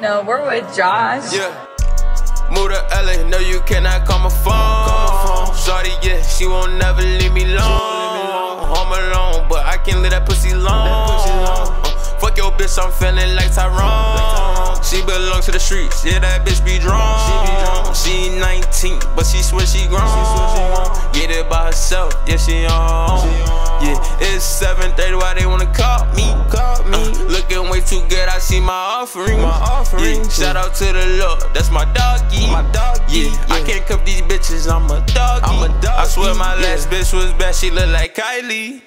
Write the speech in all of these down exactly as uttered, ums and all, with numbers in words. No, we're with Josh. Yeah. Move to L A, no, you cannot call my phone. Shorty, yeah, she won't never leave me alone. Home alone, but I can't let that pussy alone. Fuck your bitch, I'm feeling like Tyrone. She belongs to the streets, yeah, that bitch be drawn. She nineteen, but she swear she grown. Get it by herself, yeah, she on. Yeah, it's seven thirty, why they wanna call me? Uh, looking way too good, I see my offering. Yeah, shout out to the Lord, that's my doggy. Yeah, I can't cuff these bitches, I'm a doggy. I swear my last bitch was bad, she look like Kylie.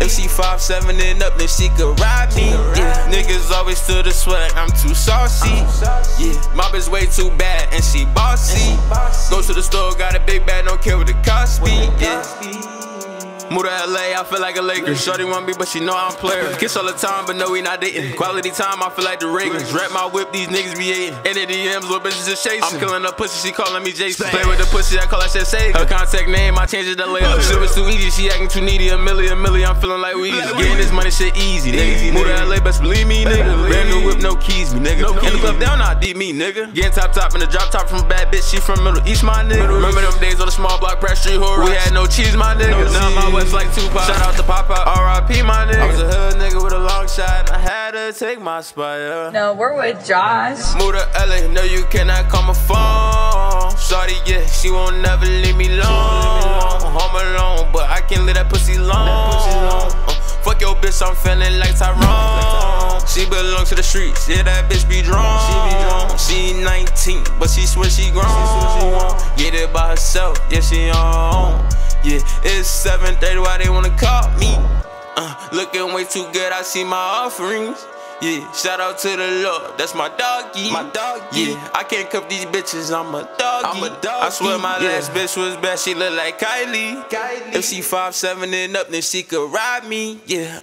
If she five seven and up, then she could ride me. Yeah, niggas always to the sweat, I'm too saucy. Yeah, my bitch way too bad and she bossy. Go to the store, got a big bag, don't care what the cost be. Yeah. Move to L A, I feel like a Laker. Shorty want me, but she know I'm a player. Kiss all the time, but no, we not dating. Quality time, I feel like the Ravens. Wrap my whip, these niggas be hating. In the D Ms, what bitches is chasing. I'm killing the pussy, she calling me Jason. Play with the pussy, I call that shit Satan. Her contact name, I change it to Laker. Shit was too easy, she acting too needy. A milli, a milli, I'm feeling like we easy. Getting this money, shit easy, nigga. Move to L A, best believe me, nigga. Brand new whip, no keys, me, nigga. In the club down, I deep me, nigga. Getting top top in the drop top from bad bitch, she from Middle East, my nigga. Remember them days on the small block, Pratt Street, horror. We had no cheese, my nigga. Now my West like Tupac. Shout out to Pop, R I P, my nigga. I was a hood nigga with a long shot, I had to take my spot. Yeah. No, we're with Josh. Move to L A, no, you cannot call my phone. Shorty, yeah, she won't never leave me alone. Home alone, but I can't let that pussy alone. Fuck your bitch, I'm feeling like Tyrone. She belongs to the streets, yeah, that bitch be drawn. She nineteen, but she swear she grown. Get it by herself, yeah, she on. Yeah, it's seven thirty, why they wanna call me? Uh, looking way too good, I see my offerings. Yeah, shout out to the Lord, that's my doggy. My doggy. Yeah, I can't cuff these bitches, I'm a doggy. I'm a doggy. I swear my yeah. last bitch was bad, she look like Kylie. Kylie. If she five seven and up, then she could ride me. Yeah.